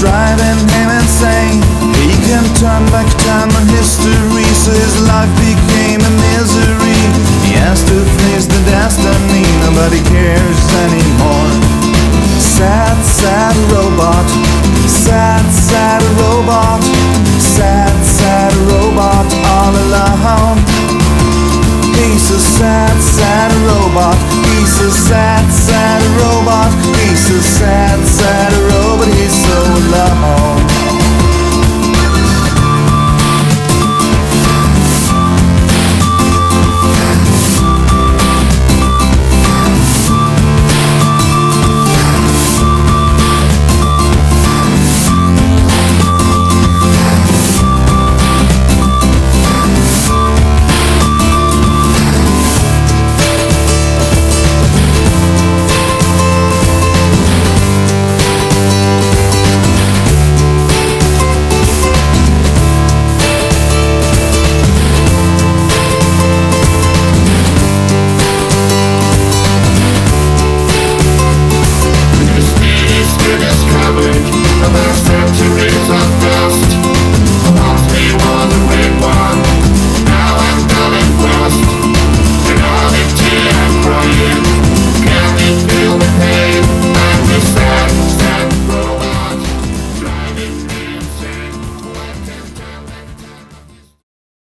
Driving him insane.